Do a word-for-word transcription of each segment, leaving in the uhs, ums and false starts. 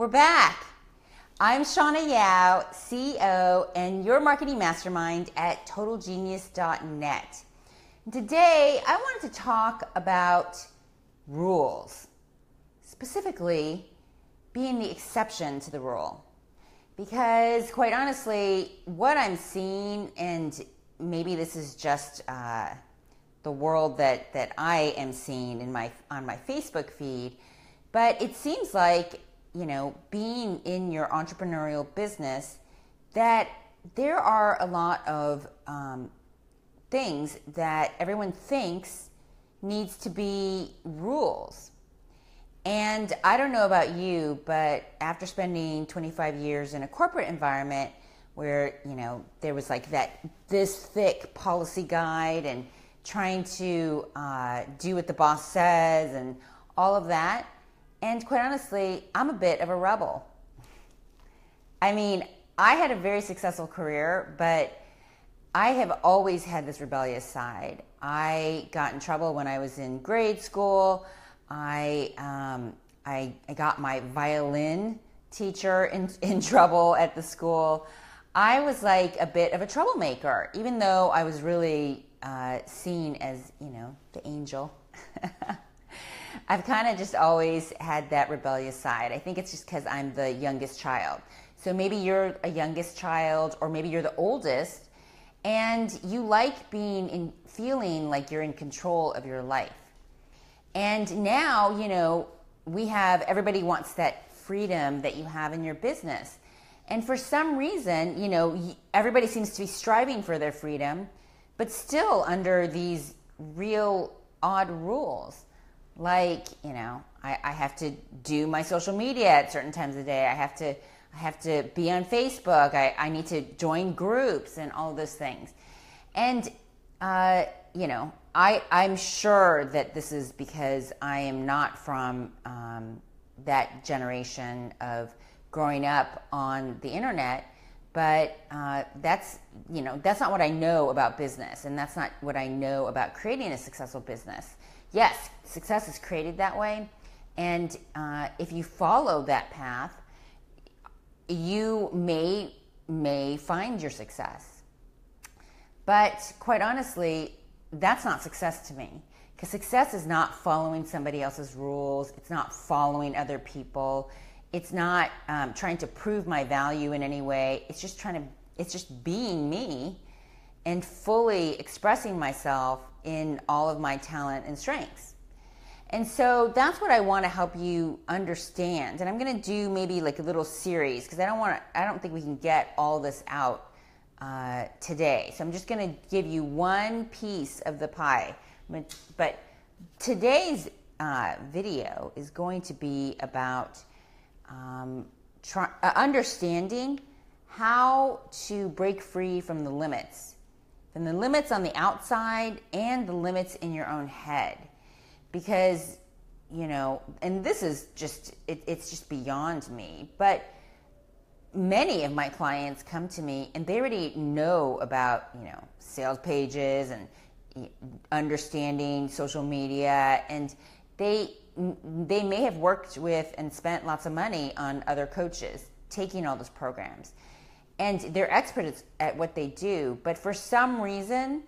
We're back. I'm Shawna Yao, C E O and your marketing mastermind at total genius dot net. Today, I wanted to talk about rules, specifically being the exception to the rule. Because quite honestly, what I'm seeing, and maybe this is just uh, the world that, that I am seeing in my on my Facebook feed, but it seems like, you know, being in your entrepreneurial business, that there are a lot of um, things that everyone thinks needs to be rules. And I don't know about you, but after spending twenty-five years in a corporate environment where, you know, there was like that this thick policy guide and trying to uh, do what the boss says and all of that, and quite honestly, I'm a bit of a rebel. I mean, I had a very successful career, but I have always had this rebellious side. I got in trouble when I was in grade school. I um, I, I got my violin teacher in, in trouble at the school. I was like a bit of a troublemaker, even though I was really uh, seen as, you know, the angel. I've kind of just always had that rebellious side. I think it's just because I'm the youngest child. So maybe you're a youngest child, or maybe you're the oldest, and you like being in, feeling like you're in control of your life. And now, you know, we have, everybody wants that freedom that you have in your business. And for some reason, you know, everybody seems to be striving for their freedom, but still under these real odd rules. Like, you know, I, I have to do my social media at certain times of the day. I have to, I have to be on Facebook. I, I need to join groups and all those things. And, uh, you know, I, I'm sure that this is because I am not from um, that generation of growing up on the internet, but uh, that's, you know, that's not what I know about business, and that's not what I know about creating a successful business. Yes, success is created that way, and uh, if you follow that path, you may, may find your success. But quite honestly, that's not success to me, because success is not following somebody else's rules. It's not following other people. It's not um, trying to prove my value in any way. It's just trying to, it's just being me and fully expressing myself in all of my talent and strengths. And so that's what I want to help you understand. And I'm going to do maybe like a little series, because I don't want to, I don't think we can get all this out Uh, today. So I'm just going to give you one piece of the pie. But today's uh, video is going to be about um, try, uh, understanding how to break free from the limits. From the limits on the outside and the limits in your own head. Because, you know, and this is just, it, it's just beyond me. But many of my clients come to me and they already know about, you know, sales pages and understanding social media, and they they may have worked with and spent lots of money on other coaches taking all those programs, and they're experts at what they do. But for some reason,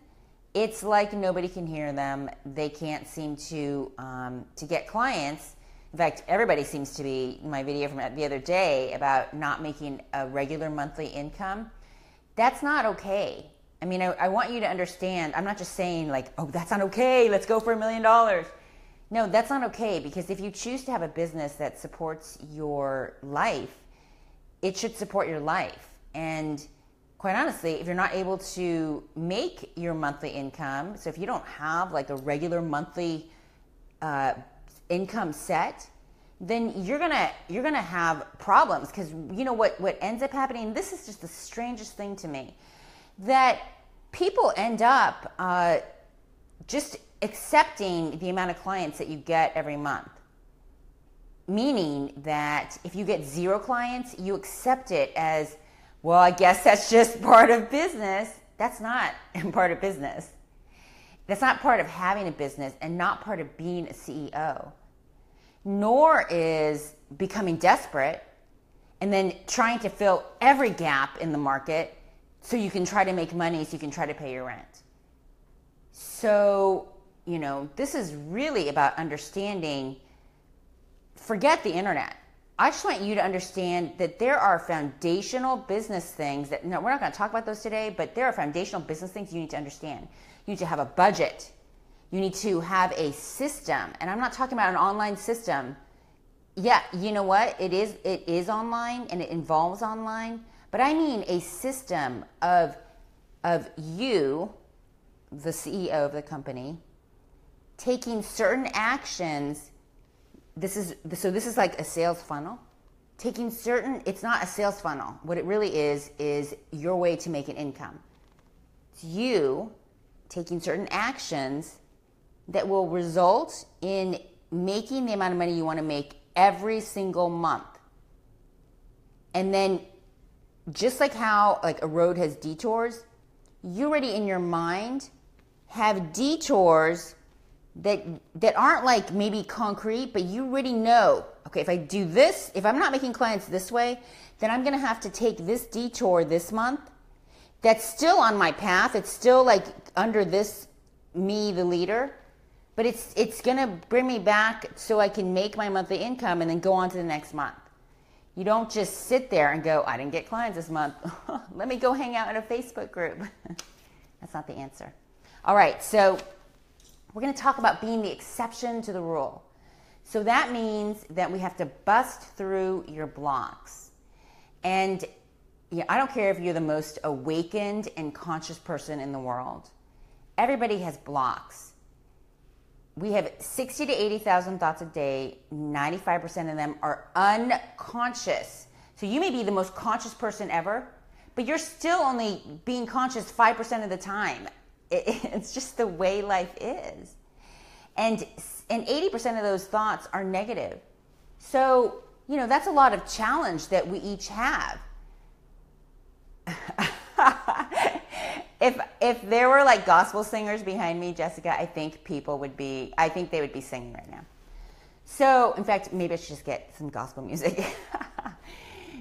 it's like nobody can hear them. They can't seem to um, to get clients. In fact, everybody seems to be, my video from the other day about not making a regular monthly income, that's not okay. I mean, I, I want you to understand, I'm not just saying like, oh, that's not okay, let's go for a million dollars. No, that's not okay, because if you choose to have a business that supports your life, it should support your life. And quite honestly, if you're not able to make your monthly income, so if you don't have like a regular monthly uh income set, then you're gonna you're gonna have problems, because you know what what ends up happening. This is just the strangest thing to me, that people end up uh, just accepting the amount of clients that you get every month. Meaning that if you get zero clients, you accept it as, well, I guess that's just part of business. That's not part of business. That's not part of having a business, and not part of being a C E O. Nor is becoming desperate and then trying to fill every gap in the market so you can try to make money, so you can try to pay your rent. So, you know, this is really about understanding, forget the internet. I just want you to understand that there are foundational business things that, no, we're not going to talk about those today, but there are foundational business things you need to understand. You need to have a budget. You need to have a system. And I'm not talking about an online system. Yeah, you know what? It is, it is online and it involves online, but I mean a system of, of you, the C E O of the company, taking certain actions. This is, so this is like a sales funnel. Taking certain, it's not a sales funnel. What it really is, is your way to make an income. It's you taking certain actions that will result in making the amount of money you want to make every single month. And then just like how like a road has detours, you already in your mind have detours that that aren't like maybe concrete, but you already know, okay, if I do this, if I'm not making clients this way, then I'm going to have to take this detour this month that's still on my path. It's still like under this me, the leader, but it's it's going to bring me back so I can make my monthly income and then go on to the next month. You don't just sit there and go, I didn't get clients this month. Let me go hang out in a Facebook group. That's not the answer. All right, so we're going to talk about being the exception to the rule. So that means that we have to bust through your blocks. And you know, I don't care if you're the most awakened and conscious person in the world. Everybody has blocks. We have sixty to eighty thousand thoughts a day. ninety-five percent of them are unconscious. So you may be the most conscious person ever, but you're still only being conscious five percent of the time. It's just the way life is. And and eighty percent of those thoughts are negative. So, you know, that's a lot of challenge that we each have. if if there were like gospel singers behind me, Jessica, I think people would be, I think they would be singing right now. So, in fact, maybe I should just get some gospel music.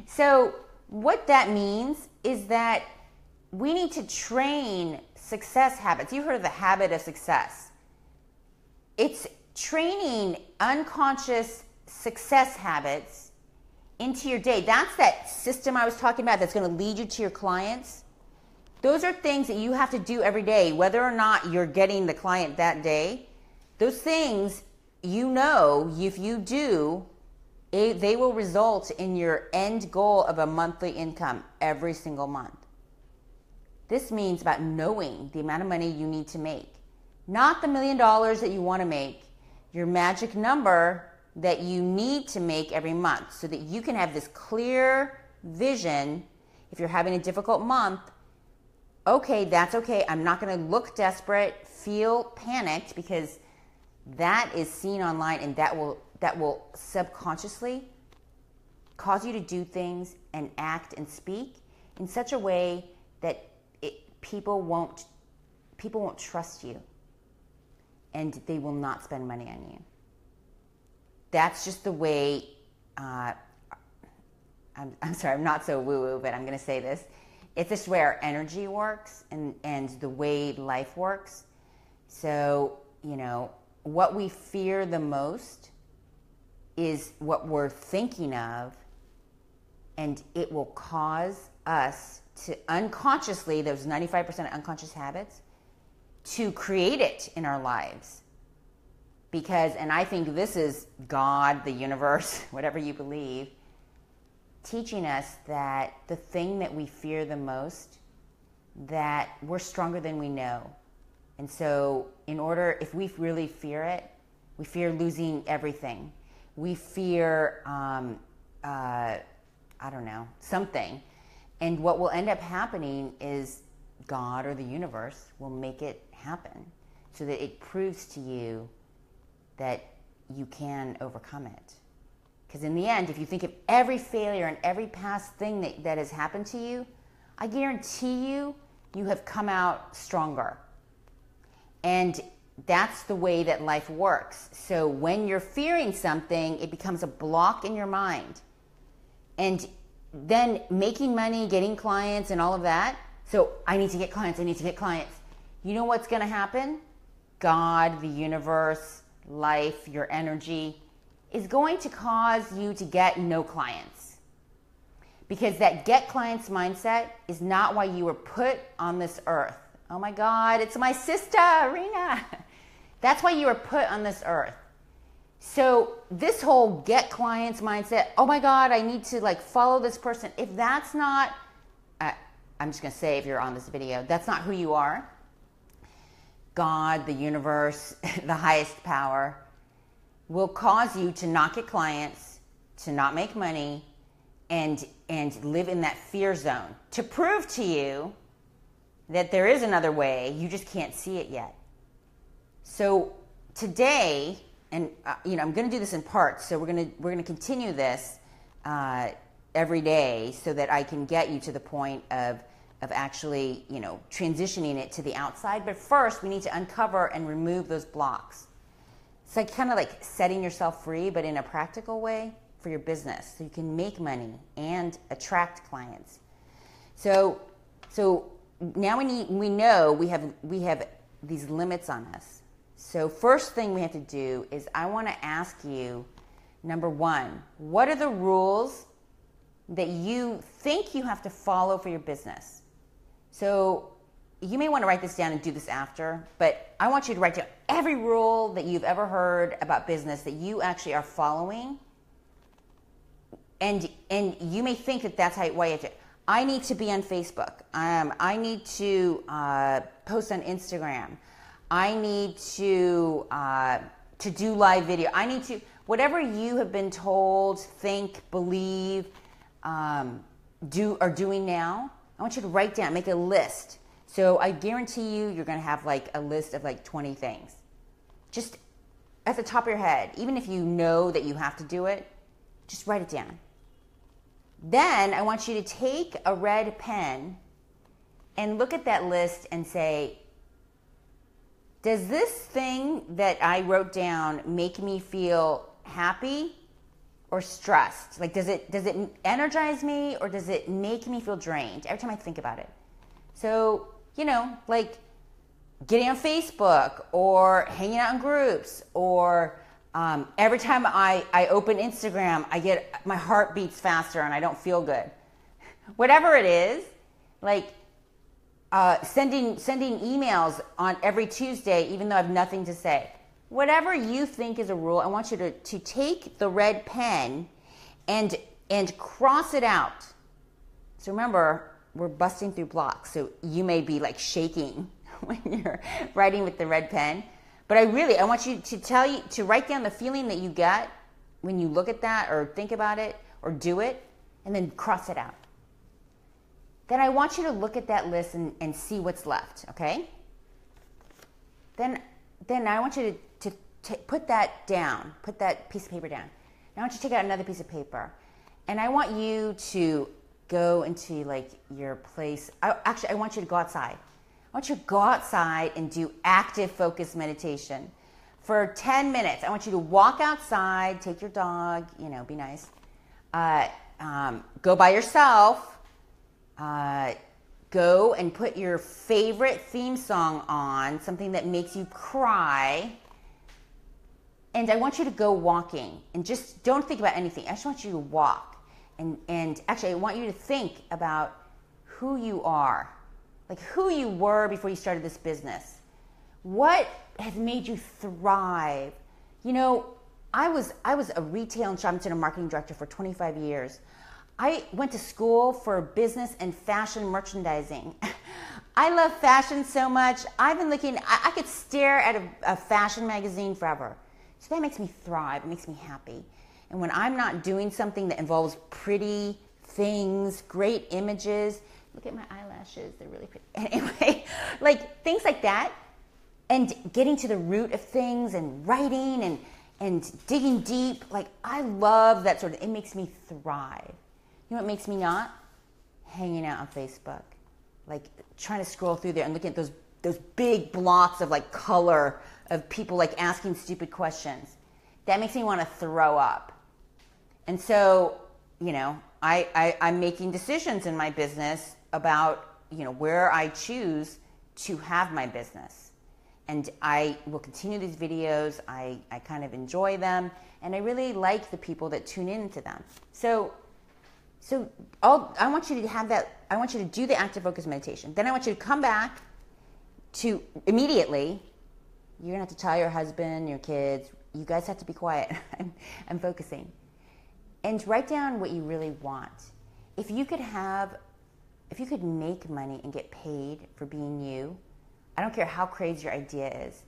So, what that means is that we need to train success habits. You've heard of the habit of success. It's training unconscious success habits into your day. That's that system I was talking about that's going to lead you to your clients. Those are things that you have to do every day, whether or not you're getting the client that day. Those things, you know, if you do, it, they will result in your end goal of a monthly income every single month. This means about knowing the amount of money you need to make, not the million dollars that you want to make, your magic number that you need to make every month so that you can have this clear vision. If you're having a difficult month, okay, that's okay. I'm not going to look desperate, feel panicked, because that is seen online and that will, that will subconsciously cause you to do things and act and speak in such a way that People won't, people won't trust you, and they will not spend money on you. That's just the way, uh, I'm, I'm sorry, I'm not so woo-woo, but I'm going to say this. It's just where our energy works and, and the way life works. So, you know, what we fear the most is what we're thinking of, and it will cause us to unconsciously, those ninety-five percent unconscious habits, to create it in our lives. Because, and I think this is God, the universe, whatever you believe, teaching us that the thing that we fear the most, that we're stronger than we know. And so in order, if we really fear it, we fear losing everything. We fear, um, uh, I don't know, something. And what will end up happening is God or the universe will make it happen so that it proves to you that you can overcome it. Because in the end, if you think of every failure and every past thing that, that has happened to you, I guarantee you, you have come out stronger. And that's the way that life works. So when you're fearing something, it becomes a block in your mind. And then making money, getting clients and all of that. So I need to get clients. I need to get clients. You know what's going to happen? God, the universe, life, your energy is going to cause you to get no clients, because that get clients mindset is not why you were put on this earth. Oh my God, it's my sister, Rena. That's why you were put on this earth. So this whole get clients mindset, oh my God, I need to like follow this person. If that's not, uh, I'm just gonna say if you're on this video, that's not who you are. God, the universe, the highest power will cause you to not get clients, to not make money, and, and live in that fear zone to prove to you that there is another way. You just can't see it yet. So today, and uh, you know, I'm going to do this in parts. So we're going to we're going to continue this uh, every day, so that I can get you to the point of of actually, you know, transitioning it to the outside. But first, we need to uncover and remove those blocks. It's like kind of like setting yourself free, but in a practical way for your business, so you can make money and attract clients. So so now we need we know we have we have these limits on us. So first thing we have to do is I want to ask you, number one, what are the rules that you think you have to follow for your business? So you may want to write this down and do this after, but I want you to write down every rule that you've ever heard about business that you actually are following. And, and you may think that that's how why you have to. I need to be on Facebook. Um, I need to uh, post on Instagram. I need to uh, to do live video. I need to, whatever you have been told, think, believe, um, do are doing now. I want you to write down, make a list. So I guarantee you, you're gonna have like a list of like twenty things, just at the top of your head. Even if you know that you have to do it, just write it down. Then I want you to take a red pen and look at that list and say, does this thing that I wrote down make me feel happy or stressed? Like, does it does it energize me, or does it make me feel drained every time I think about it? So, you know, like getting on Facebook or hanging out in groups, or um, every time I, I open Instagram, I get my heart beats faster and I don't feel good. Whatever it is, like, Uh, sending sending emails on every Tuesday, even though I have nothing to say. Whatever you think is a rule, I want you to, to take the red pen and and cross it out. So remember, we're busting through blocks. So you may be like shaking when you're writing with the red pen. But I really, I want you to tell you to write down the feeling that you get when you look at that or think about it or do it, and then cross it out. Then I want you to look at that list and, and see what's left, okay? Then, then I want you to, to, to put that down, put that piece of paper down. And I want you to take out another piece of paper. And I want you to go into like your place. I, actually, I want you to go outside. I want you to go outside and do active focus meditation for ten minutes. I want you to walk outside, take your dog, you know, be nice. Uh, um, go by yourself. Uh, go and put your favorite theme song on, something that makes you cry. And I want you to go walking and just don't think about anything. I just want you to walk. And, and actually, I want you to think about who you are, like who you were before you started this business. What has made you thrive? You know, I was, I was a retail and shopping center marketing director for twenty-five years. I went to school for business and fashion merchandising. I love fashion so much. I've been looking, I, I could stare at a, a fashion magazine forever. So that makes me thrive, it makes me happy. And when I'm not doing something that involves pretty things, great images, look at my eyelashes, they're really pretty. Anyway, like things like that, and getting to the root of things and writing and, and digging deep, like I love that sort of, it makes me thrive. You know what makes me not? Hanging out on Facebook. Like trying to scroll through there and looking at those those big blocks of like color of people like asking stupid questions. That makes me want to throw up. And so you know, I, I, I'm making decisions in my business about, you know, where I choose to have my business. And I will continue these videos. I, I kind of enjoy them. And I really like the people that tune into them. So, so I'll, I want you to have that. I want you to do the active focus meditation. Then I want you to come back to immediately. You're going to have to tell your husband, your kids, you guys have to be quiet. I'm, I'm focusing. And write down what you really want. If you could have, if you could make money and get paid for being you, I don't care how crazy your idea is.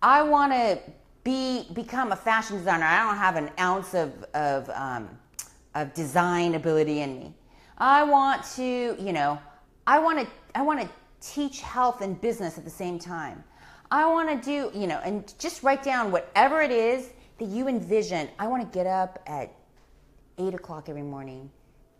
I want to be become a fashion designer. I don't have an ounce of of um, of design ability in me. I want to, you know, I want to I want to teach health and business at the same time. I want to do, you know, and just write down whatever it is that you envision. I want to get up at eight o'clock every morning,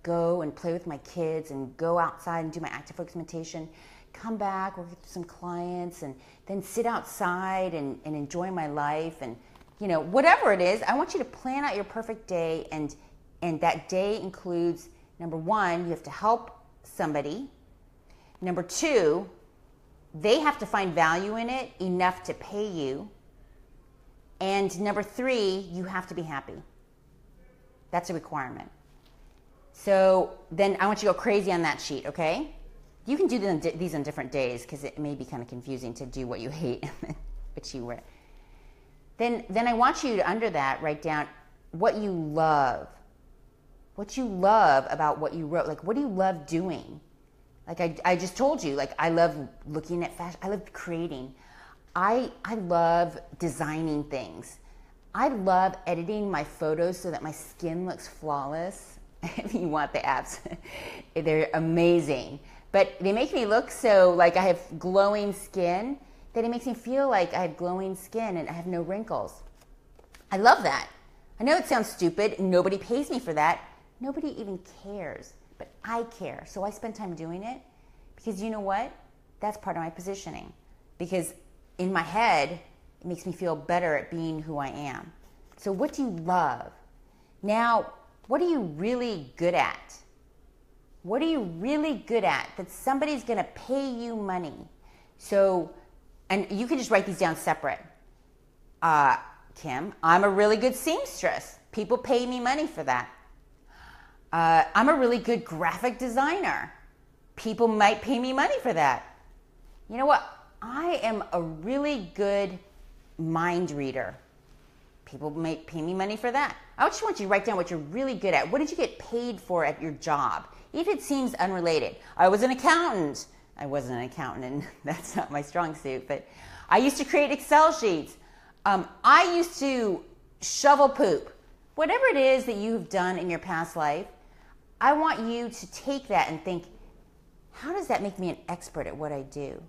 go and play with my kids and go outside and do my active focus meditation, come back, work with some clients, and then sit outside and, and enjoy my life. And, you know, whatever it is, I want you to plan out your perfect day. And, and that day includes, number one, you have to help somebody. Number two, they have to find value in it enough to pay you. And number three, you have to be happy. That's a requirement. So then I want you to go crazy on that sheet, okay? You can do these on different days because it may be kind of confusing to do what you hate and what you wear. Then, then I want you to, under that, write down what you love. What you love about what you wrote. Like, what do you love doing? Like I, I just told you, like I love looking at fashion. I love creating. I, I love designing things. I love editing my photos so that my skin looks flawless. If you want the apps, they're amazing. But they make me look so like I have glowing skin that it makes me feel like I have glowing skin and I have no wrinkles. I love that. I know it sounds stupid. Nobody pays me for that. Nobody even cares. But I care. So I spend time doing it because you know what? That's part of my positioning. Because in my head, it makes me feel better at being who I am. So what do you love? Now, what are you really good at? What are you really good at that somebody's going to pay you money? So, and you can just write these down separate. Uh, Kim, I'm a really good seamstress. People pay me money for that. Uh, I'm a really good graphic designer. People might pay me money for that. You know what? I am a really good mind reader. People may pay me money for that. I just want you to write down what you're really good at. What did you get paid for at your job? If it seems unrelated. I was an accountant. I wasn't an accountant, and that's not my strong suit, but I used to create Excel sheets. Um, I used to shovel poop. Whatever it is that you've done in your past life, I want you to take that and think, how does that make me an expert at what I do?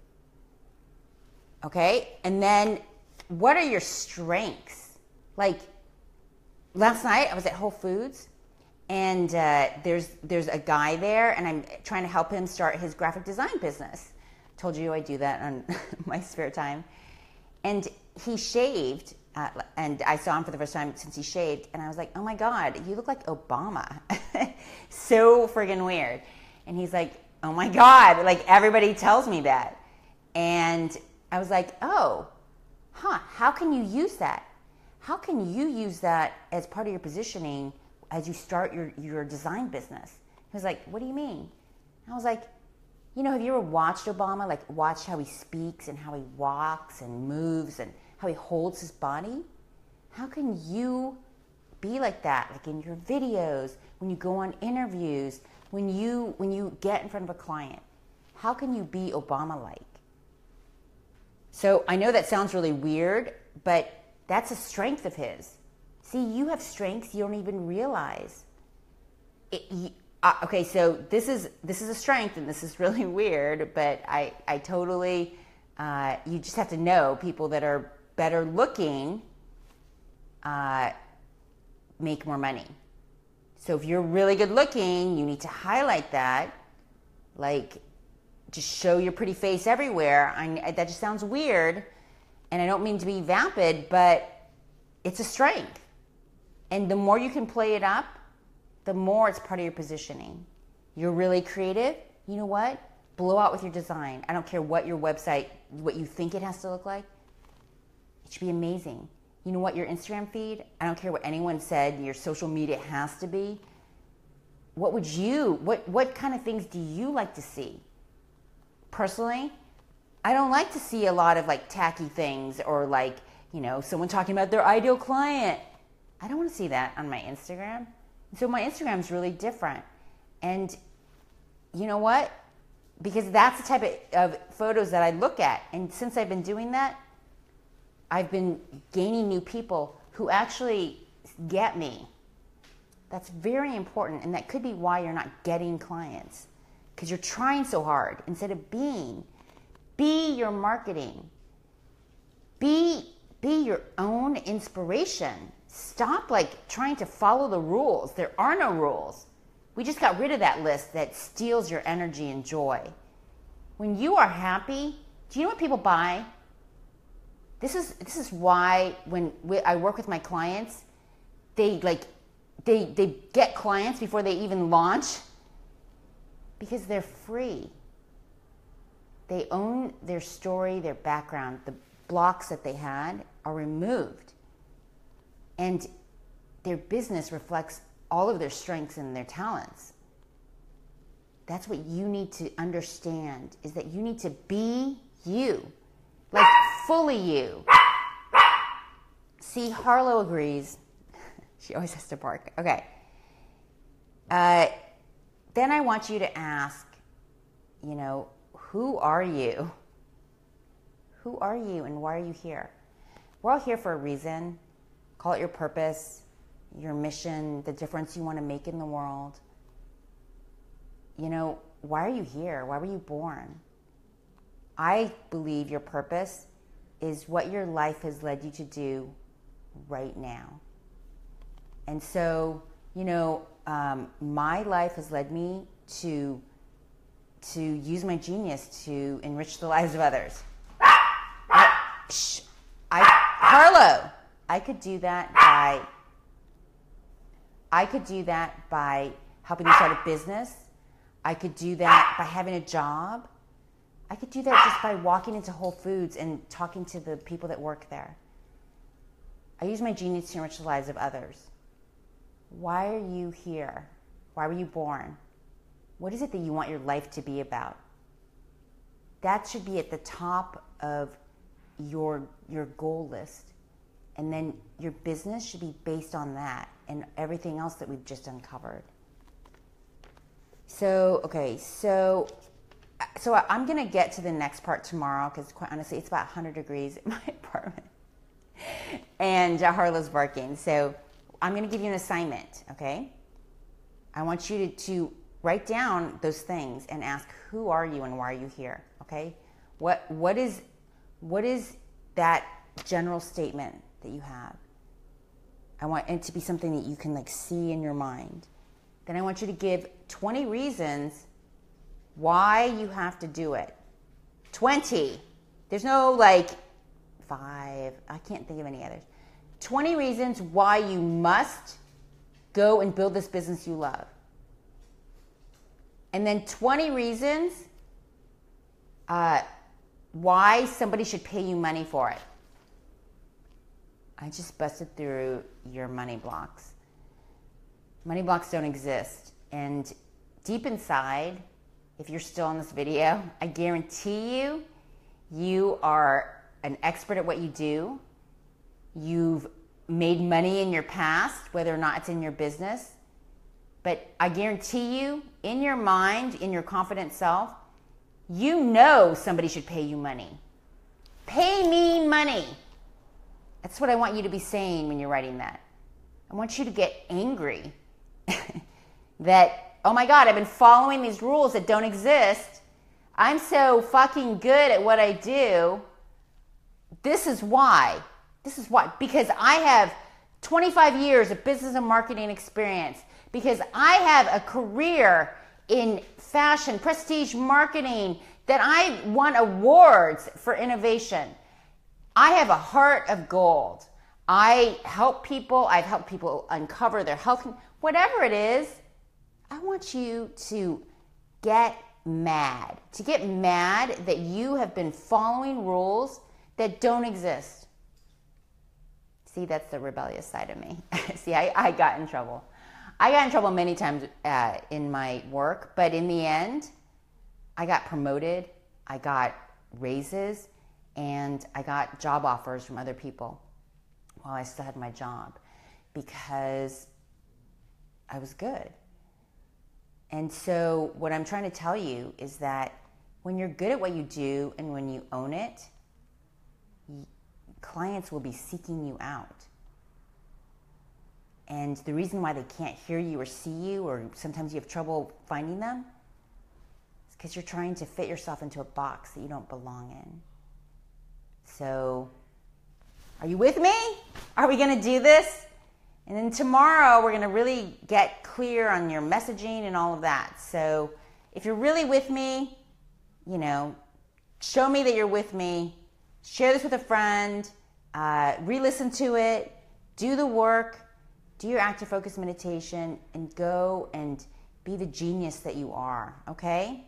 Okay? And then what are your strengths? Like, last night I was at Whole Foods, and uh, there's there's a guy there, and I'm trying to help him start his graphic design business. Told you I do that on my spare time. And he shaved, uh, and I saw him for the first time since he shaved, and I was like, oh my God, you look like Obama. So friggin' weird. And he's like, oh my God, like everybody tells me that. And I was like, oh, huh, how can you use that? How can you use that as part of your positioning as you start your, your design business? He was like, what do you mean? And I was like, you know, have you ever watched Obama? Like, watch how he speaks and how he walks and moves and how he holds his body? How can you be like that? Like in your videos, when you go on interviews, when you, when you get in front of a client, how can you be Obama-like? So I know that sounds really weird, but that's a strength of his. See, you have strengths you don't even realize. It, you, uh, okay, so this is this is a strength, and this is really weird, but I, I totally, uh, you just have to know people that are better looking uh, make more money. So if you're really good looking, you need to highlight that. Like, just show your pretty face everywhere. I, that just sounds weird. And I don't mean to be vapid, but it's a strength. And the more you can play it up, the more it's part of your positioning. You're really creative. You know what? Blow out with your design. I don't care what your website, what you think it has to look like. It should be amazing. You know what? Your Instagram feed, I don't care what anyone said, your social media has to be. What would you, what, what kind of things do you like to see? Personally, I don't like to see a lot of like tacky things or like, you know, someone talking about their ideal client. I don't want to see that on my Instagram. So my Instagram is really different. And you know what? Because that's the type of, of photos that I look at. And since I've been doing that, I've been gaining new people who actually get me. That's very important. And that could be why you're not getting clients, because you're trying so hard instead of being. Be your marketing. Be, be your own inspiration. Stop like trying to follow the rules. There are no rules. We just got rid of that list that steals your energy and joy. When you are happy, do you know what people buy? This is, this is why when we, I work with my clients, they like, they, they get clients before they even launch, because they're free. They own their story, their background, the blocks that they had are removed, and their business reflects all of their strengths and their talents. That's what you need to understand, is that you need to be you, like fully you. See, Harlow agrees. She always has to bark. Okay. Uh, then I want you to ask, you know, who are you? Who are you and why are you here? We're all here for a reason. Call it your purpose, your mission, the difference you want to make in the world. You know, why are you here? Why were you born? I believe your purpose is what your life has led you to do right now. And so, you know, um, my life has led me to, to use my genius to enrich the lives of others. I, shh, I, Harlow, I could do that by... I could do that by helping you start a business. I could do that by having a job. I could do that just by walking into Whole Foods and talking to the people that work there. I use my genius to enrich the lives of others. Why are you here? Why were you born? What is it that you want your life to be about? That should be at the top of your, your goal list. And then your business should be based on that and everything else that we've just uncovered. So, okay, so so I'm going to get to the next part tomorrow, because quite honestly, it's about one hundred degrees in my apartment. And uh, Harlow's barking. So I'm going to give you an assignment, okay? I want you to, to write down those things and ask, who are you and why are you here, okay? What What is, what is that general statement that you have? I want it to be something that you can like see in your mind. Then I want you to give twenty reasons why you have to do it. twenty. There's no like five. I can't think of any others. twenty reasons why you must go and build this business you love. And then twenty reasons uh, why somebody should pay you money for it. I just busted through your money blocks. Money blocks don't exist. And deep inside, if you're still on this video, I guarantee you, you are an expert at what you do. You've made money in your past, whether or not it's in your business. But I guarantee you, in your mind, in your confident self, you know somebody should pay you money. Pay me money. That's what I want you to be saying when you're writing that. I want you to get angry that, oh my God, I've been following these rules that don't exist. I'm so fucking good at what I do. This is why. This is why. Because I have twenty-five years of business and marketing experience. Because I have a career in fashion, prestige marketing, that I won awards for innovation. I have a heart of gold. I help people. I've helped people uncover their health. whatever it is, I want you to get mad. To get mad that you have been following rules that don't exist. See, that's the rebellious side of me. See, I, I got in trouble. I got in trouble many times uh, in my work, but in the end, I got promoted, I got raises, and I got job offers from other people while I still had my job because I was good. And so what I'm trying to tell you is that when you're good at what you do and when you own it, clients will be seeking you out. And the reason why they can't hear you or see you, or sometimes you have trouble finding them, is because you're trying to fit yourself into a box that you don't belong in. So, are you with me? Are we going to do this? And then tomorrow, we're going to really get clear on your messaging and all of that. So, if you're really with me, you know, show me that you're with me. Share this with a friend. Uh, re-listen to it. Do the work. Do your active focus meditation and go and be the genius that you are, okay?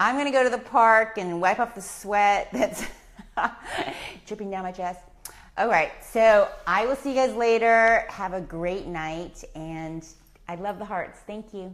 I'm going to go to the park and wipe off the sweat that's dripping down my chest. All right, so I will see you guys later. Have a great night, and I love the hearts. Thank you.